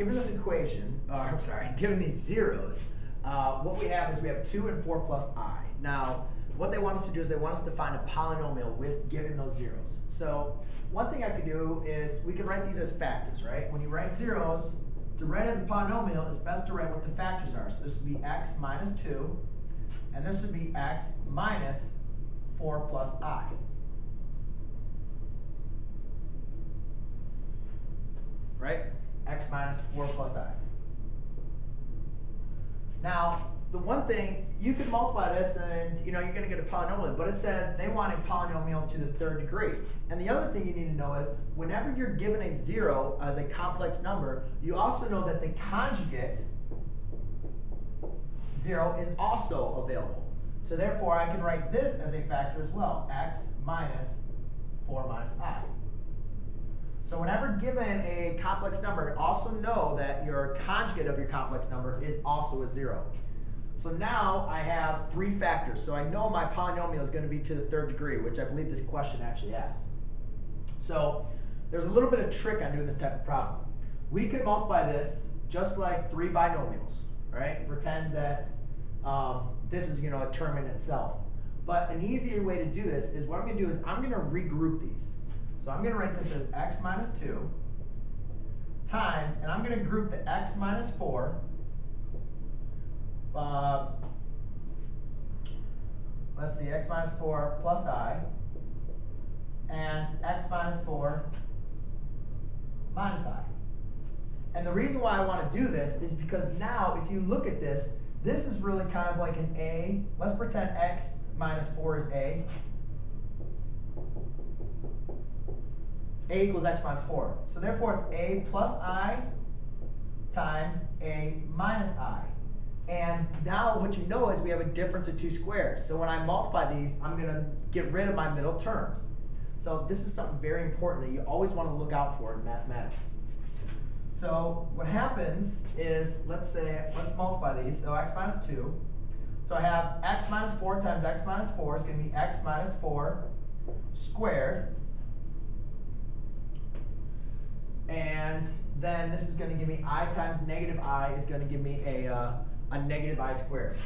given this equation, or I'm sorry, given these zeros, what we have is we have 2 and 4 plus I. Now, what they want us to do is they want us to find a polynomial with given those zeros. So one thing I could do is we could write these as factors, right? When you write zeros, to write as a polynomial, it's best to write what the factors are. So this would be x minus 2, and this would be x minus 4 plus I. Right? X minus 4 plus I. Now, the one thing, you can multiply this and you're going to get a polynomial, but it says they want a polynomial to the third degree. And the other thing you need to know is whenever you're given a zero as a complex number, you also know that the conjugate zero is also available. So therefore, I can write this as a factor as well, x minus 4 minus I. So whenever given a complex number, also know that your conjugate of your complex number is also a zero. So now I have three factors. So I know my polynomial is going to be to the third degree, which I believe this question actually asks. So there's a little bit of trick on doing this type of problem. We can multiply this just like three binomials, right? Pretend that this is a term in itself. But an easier way to do this is what I'm going to do is I'm going to regroup these. So I'm going to write this as x minus 2 times, and I'm going to group the x minus 4. Let's see, x minus 4 plus I, and x minus 4 minus I. And the reason why I want to do this is because now, if you look at this, this is really kind of like an a. Let's pretend x minus 4 is a. A equals x minus 4. So therefore, it's a plus I times a minus I. And now what you know is we have a difference of two squares. So when I multiply these, I'm going to get rid of my middle terms. So this is something very important that you always want to look out for in mathematics. So what happens is, let's multiply these. So x minus 2. So I have x minus 4 times x minus 4 is going to be x minus 4 squared. And then this is going to give me I times negative I is going to give me a negative I squared.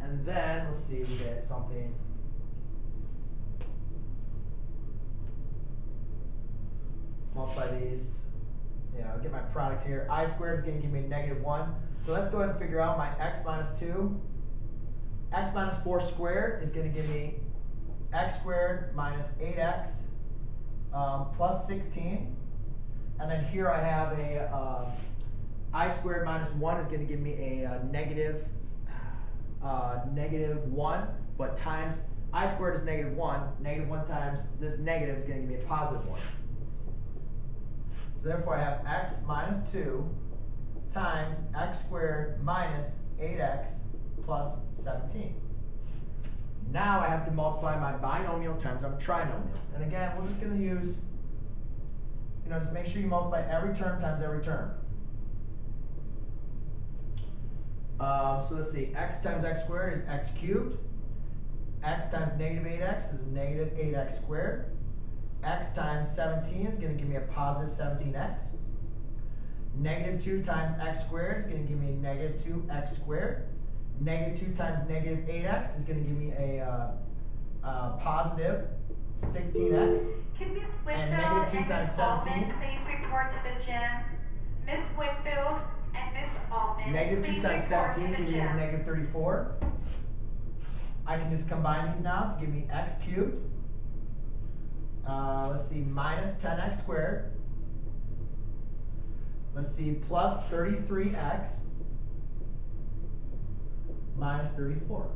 And then, let's see, we get something. Multiply these. Yeah, I'll get my product here. I squared is going to give me negative 1. So let's go ahead and figure out my x minus 2. X minus 4 squared is going to give me x squared minus 8x plus 16. And then here I have a I squared minus 1 is going to give me a negative 1, but times I squared is negative 1. Negative 1 times this negative is going to give me a positive 1. So therefore I have x minus 2 times x squared minus 8x plus 17. Now I have to multiply my binomial times my trinomial. And again, we're just going to use, just make sure you multiply every term times every term. So let's see, x times x squared is x cubed. X times negative 8x is negative 8x squared. X times 17 is going to give me a positive 17x. Negative 2 times x squared is going to give me negative 2x squared. Negative 2 times negative 8x is going to give me a positive 16x. Can Ms. Winfield and negative 2 times 17. Please report to the gym. Ms. Winfield and Ms. Altman. Negative 2 times 17 is going to give me negative 34. I can just combine these now to give me x cubed. Let's see, minus 10x squared. Let's see, plus 33x minus 34.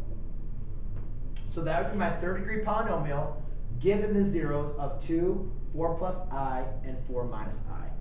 So that would be my third degree polynomial given the zeros of 2, 4 plus I, and 4 minus I.